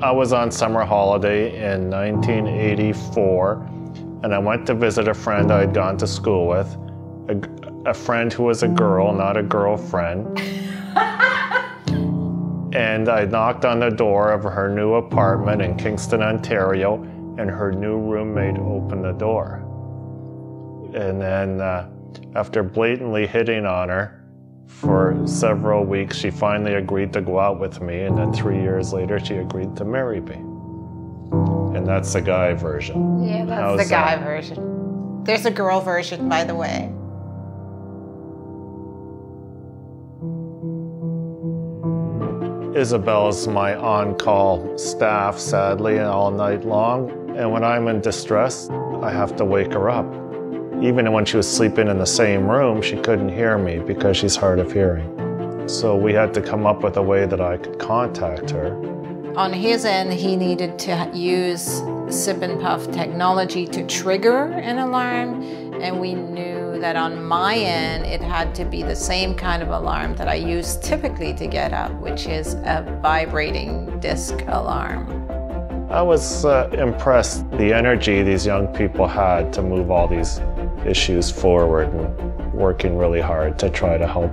I was on summer holiday in 1984, and I went to visit a friend I had gone to school with, a friend who was a girl, not a girlfriend. And I knocked on the door of her new apartment in Kingston, Ontario, and her new roommate opened the door. And then after blatantly hitting on her for several weeks, she finally agreed to go out with me, and then 3 years later she agreed to marry me. And that's the guy version. Yeah, that's the guy version. There's a girl version, by the way. Isabel's my on-call staff, sadly, all night long. And when I'm in distress, I have to wake her up. Even when she was sleeping in the same room, she couldn't hear me because she's hard of hearing. So we had to come up with a way that I could contact her. On his end, he needed to use sip and puff technology to trigger an alarm, and we knew that on my end, it had to be the same kind of alarm that I use typically to get up, which is a vibrating disc alarm. I was impressed the energy these young people had to move all these issues forward and working really hard to try to help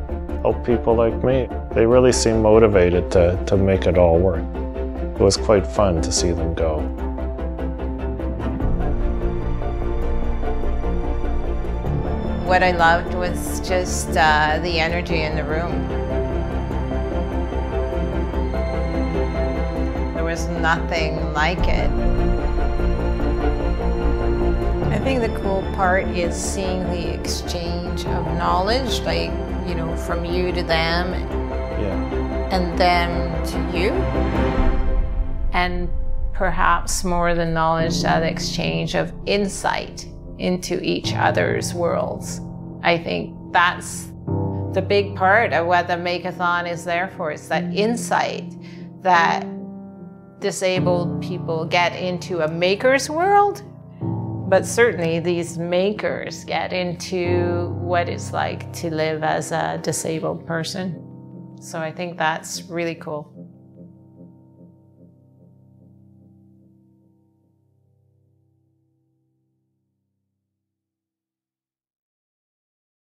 people like me. They really seemed motivated to make it all work. It was quite fun to see them go. What I loved was just the energy in the room. There was nothing like it. I think the cool part is seeing the exchange of knowledge, like, you know, from you to them, yeah, and them to you. And perhaps more the knowledge, that exchange of insight into each other's worlds. I think that's the big part of what the Makeathon is there for. It's that insight that disabled people get into a maker's world, but certainly these makers get into what it's like to live as a disabled person. So I think that's really cool.